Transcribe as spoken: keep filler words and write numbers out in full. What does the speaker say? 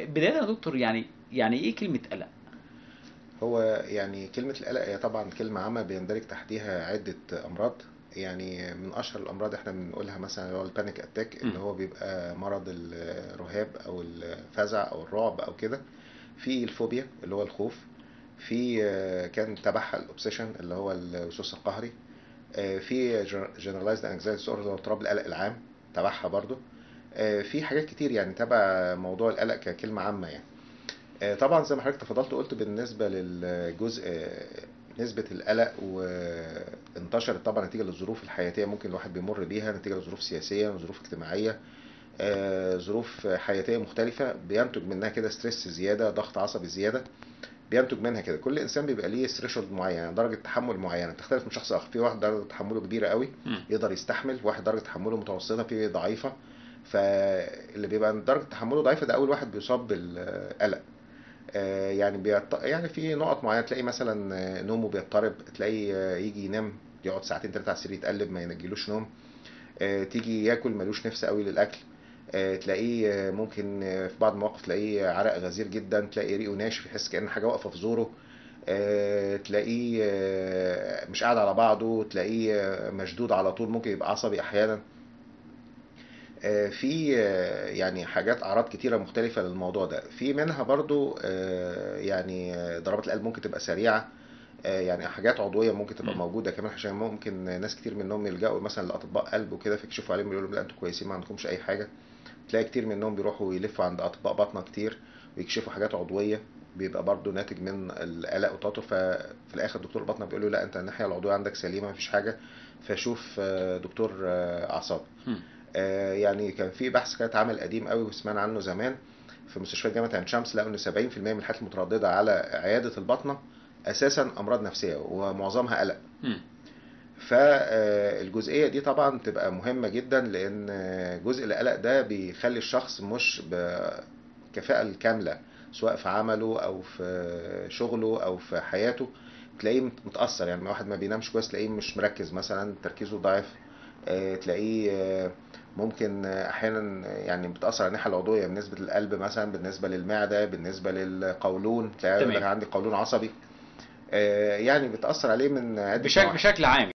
بداية يا دكتور، يعني يعني ايه كلمة قلق؟ هو يعني كلمة القلق هي طبعا كلمة عامة بيندرج تحتيها عدة أمراض. يعني من أشهر الأمراض احنا بنقولها مثلا اللي هو البانيك أتاك، اللي هو بيبقى مرض الرهاب أو الفزع أو الرعب أو كده. في الفوبيا اللي هو الخوف، في كان تبعها الأوبسيشن اللي هو الوسوس القهري، في جنرالايزد انكزايتي ديسوردر اللي هو اضطراب القلق العام تبعها برضو. في حاجات كتير يعني تبع موضوع القلق ككلمة عامة يعني. طبعا زي ما حضرتك تفضلت وقلت بالنسبه للجزء نسبه القلق، وانتشرت طبعا نتيجه للظروف الحياتيه ممكن الواحد بيمر بيها، نتيجه لظروف سياسيه وظروف اجتماعيه، ظروف حياتيه مختلفه بينتج منها كده ستريس زياده، ضغط عصبي زياده بينتج منها كده. كل انسان بيبقى ليه ثريشولد معين، يعني درجه تحمل معينه تختلف من شخص اخر. في واحد درجه تحمله كبيره قوي يقدر يستحمل، واحد درجه تحمله متوسطه، في ضعيفه. فاللي بيبقى درجه تحمله ضعيفه ده اول واحد بيصاب بالقلق. يعني بيط... يعني في نقط معينه تلاقي مثلا نومه بيضطرب، تلاقي يجي ينام يقعد ساعتين ثلاثه على السرير يتقلب ما ينجيلوش نوم، تيجي ياكل ملوش نفس قوي للاكل، تلاقيه ممكن في بعض المواقف تلاقيه عرق غزير جدا، تلاقيه ريقه ناشف يحس كأن حاجه واقفه في زوره، تلاقيه مش قاعد على بعضه، تلاقيه مشدود على طول، ممكن يبقى عصبي احيانا. في يعني حاجات اعراض كتيره مختلفه للموضوع ده. في منها برضو يعني ضربات القلب ممكن تبقى سريعه، يعني حاجات عضويه ممكن تبقى موجوده كمان، عشان ممكن ناس كتير منهم يلجأوا مثلا لاطباء قلب وكده فيكشفوا عليهم يقولوا لا انتوا كويسين ما عندكمش اي حاجه. تلاقي كتير منهم بيروحوا يلفوا عند اطباء باطنه كتير ويكشفوا حاجات عضويه، بيبقى برضو ناتج من القلق وتوتر. ففي الاخر دكتور الباطنه بيقول له لا انت الناحيه العضويه عندك سليمه مفيش حاجه، فشوف دكتور اعصاب. يعني كان في بحث كان اتعمل قديم قوي وسمعنا عنه زمان في مستشفى جامعه عين شمس، لقوا ان سبعين في المية من الحالات المتردده على عياده الباطنه اساسا امراض نفسيه ومعظمها قلق. فالجزئيه دي طبعا تبقى مهمه جدا، لان جزء القلق ده بيخلي الشخص مش بكفاءه الكامله سواء في عمله او في شغله او في حياته، تلاقيه متاثر. يعني واحد ما بينامش كويس تلاقيه مش مركز مثلا، تركيزه ضعيف، تلاقيه ممكن احيانا يعني بتاثر على الناحيه العضويه بالنسبه للقلب مثلا، بالنسبه للمعده، بالنسبه للقولون، تلاقي عندي قولون عصبي، يعني بتاثر عليه من بشكل بشكل عام.